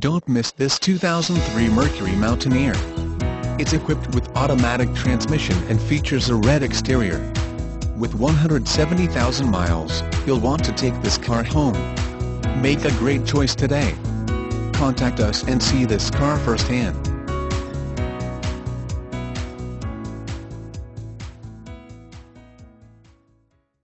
Don't miss this 2003 Mercury Mountaineer. It's equipped with automatic transmission and features a red exterior. With 170,000 miles, you'll want to take this car home. Make a great choice today. Contact us and see this car firsthand.